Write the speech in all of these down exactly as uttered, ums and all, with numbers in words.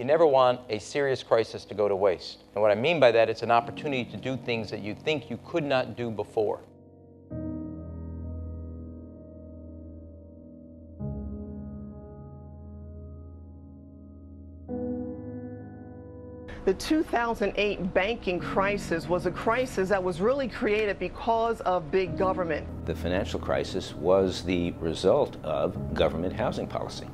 You never want a serious crisis to go to waste. And what I mean by that, it's an opportunity to do things that you think you could not do before. The two thousand eight banking crisis was a crisis that was really created because of big government. The financial crisis was the result of government housing policy.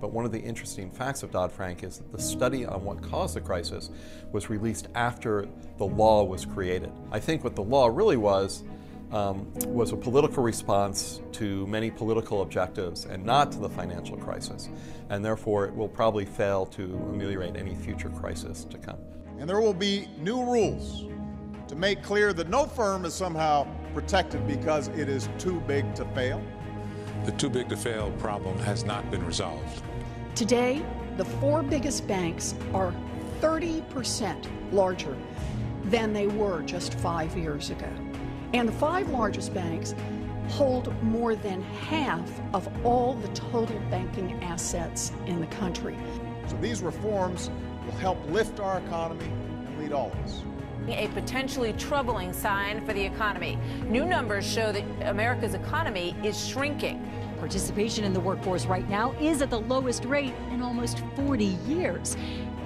But one of the interesting facts of Dodd-Frank is that the study on what caused the crisis was released after the law was created. I think what the law really was Um, was a political response to many political objectives and not to the financial crisis. And therefore, it will probably fail to ameliorate any future crisis to come. And there will be new rules to make clear that no firm is somehow protected because it is too big to fail. The too big to fail problem has not been resolved. Today, the four biggest banks are thirty percent larger than they were just five years ago. And the five largest banks hold more than half of all the total banking assets in the country. So these reforms will help lift our economy and lead all of us. A potentially troubling sign for the economy. New numbers show that America's economy is shrinking. Participation in the workforce right now is at the lowest rate in almost forty years.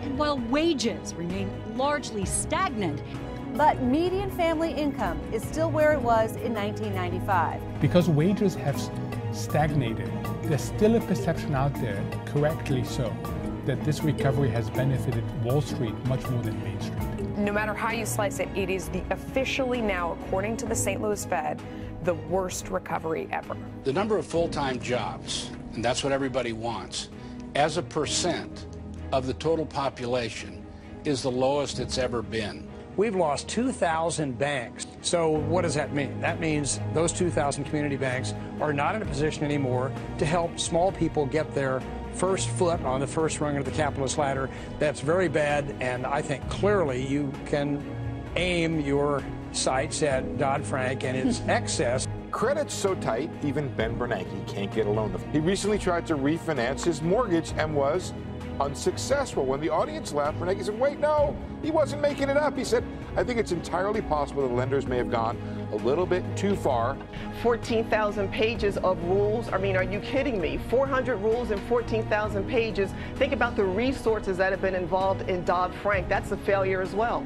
And while wages remain largely stagnant, but median family income is still where it was in nineteen ninety-five. Because wages have stagnated, there's still a perception out there, correctly so, that this recovery has benefited Wall Street much more than Main Street. No matter how you slice it, it is the officially now, according to the Saint Louis Fed, the worst recovery ever. The number of full-time jobs, and that's what everybody wants, as a percent of the total population is the lowest it's ever been. We've lost two thousand banks. So what does that mean? That means those two thousand community banks are not in a position anymore to help small people get their first foot on the first rung of the capitalist ladder. That's very bad, and I think clearly you can aim your sights at Dodd-Frank and its excess. Credit's so tight, even Ben Bernanke can't get a loan. He recently tried to refinance his mortgage and was unsuccessful. When the audience laughed, Bernanke said, wait, no, he wasn't making it up. He said, I think it's entirely possible the lenders may have gone a little bit too far. fourteen thousand pages of rules. I mean, are you kidding me? four hundred rules and fourteen thousand pages. Think about the resources that have been involved in Dodd-Frank. That's a failure as well.